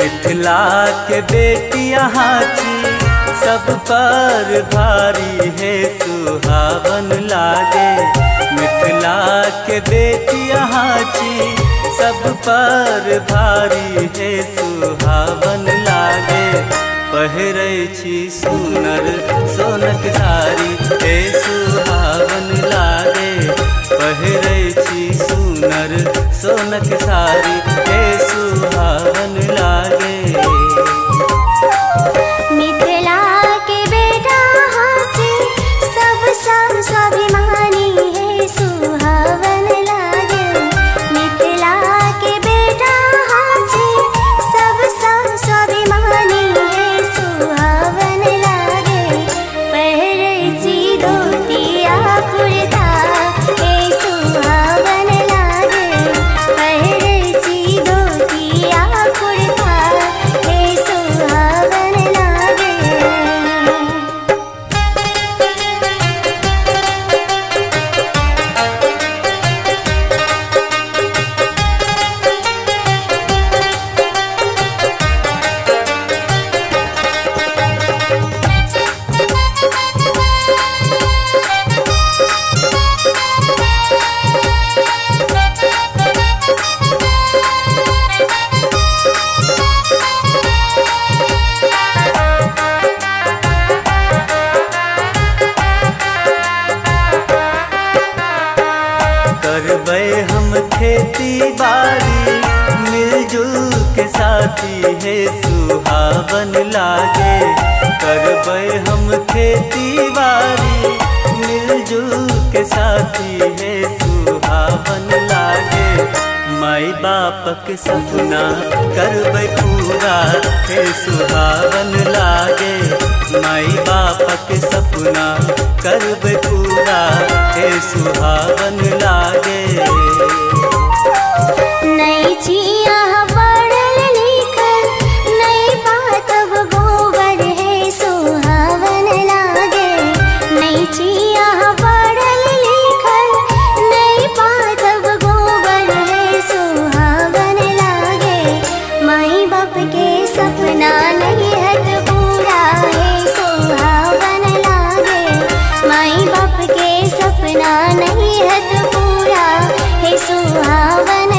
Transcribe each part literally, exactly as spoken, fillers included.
मिथिला के बेटियाँ हाची सब पर भारी है सुहावन लागे। मिथिला के बेटियाँ हाची सब पर भारी है सुहावन लागे। पहरै छी सुनर सोनक साड़ी हे सुहावन लागे। पहरै छी सुनर सोनक साड़ी हे सुहावन लागे। खेती बाड़ी मिलजुल के साथी है सुहावन लागे। करबै हम खेती बाड़ी मिलजुल के साथी है सुहावन लागे। माई बापक सपना करबै पूरा है सुहावन लागे। माई बापक सपना करबै पूरा है सुहावन लागे। नई जिया पढ़ल लिखल नई बात अब गोबर है सुहावन लागे। नई जिया पढ़ल लिखल नई बात अब गोबर है सुहावन लागे। माई बाप के सपना नहीं हट पूरा है सुहावन लागे। माई बाप के सपना नहीं हट पूरा है सुहावन लागे।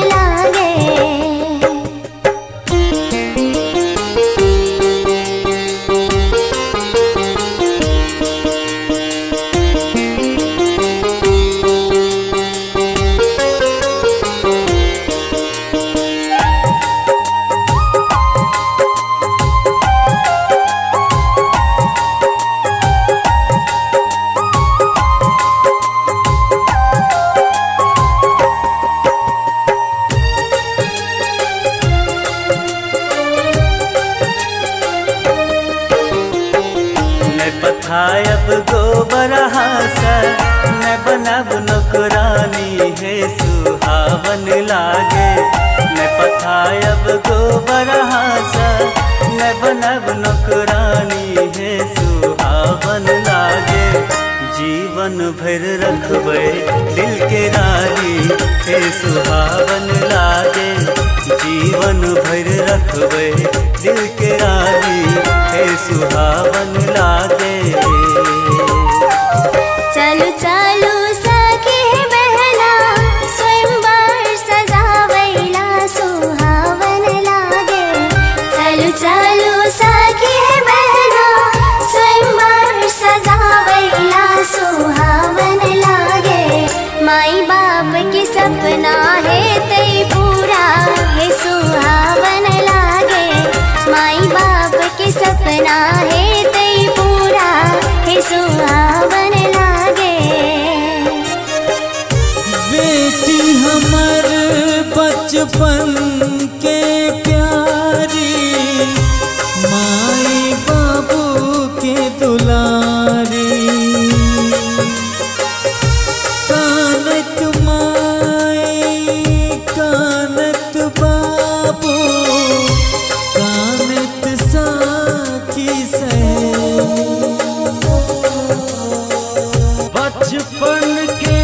अब गोबर हासर मैं बनाब नौकरानी है सुहावन लागे। मैं पथायब गोबर हासर मैं बनाब नौकरानी है सुहावन लागे। जीवन भर रखबै दिल के रानी है सुहावन लागे। जीवन भर रखबै दिल के रानी है सुहावन लागे। चलो चलो सखी बहना स्वयंवर सजावैला सुहावन लागे। चलो चलो सखी बहना स्वयंवर सजावैला सुहावन लागे। माई बाप के सपना है ते पूरा है सुहावन लागे। माई बाप के सपना है ते पूरा बचपन के प्यारी माई बाबू के दुलारी, कानत माई कानत बाबू कानत साखी से बचपन के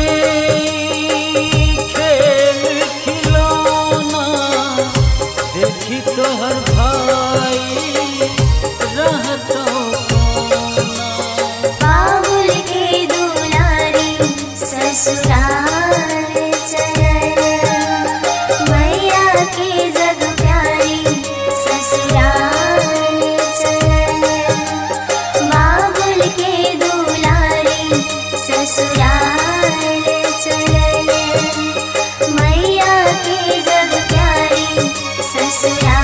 तोहर भाई रहता बाबुल के दुलारी ससुराल चलना, मैया के जग प्यारी ससुराल चलना, बाबुल के दुलारी ससुराल चलना, मैया के जग प्यारी ससुराल चलना।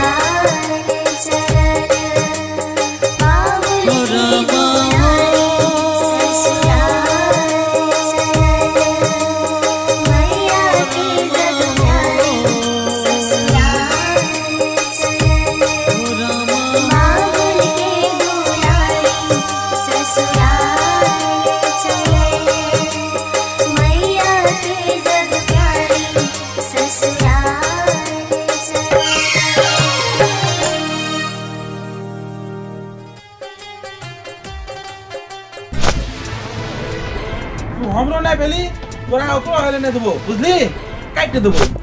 हमरो ना बेली तोरा ओकरो हले ने देबो, बुझली काट देबो।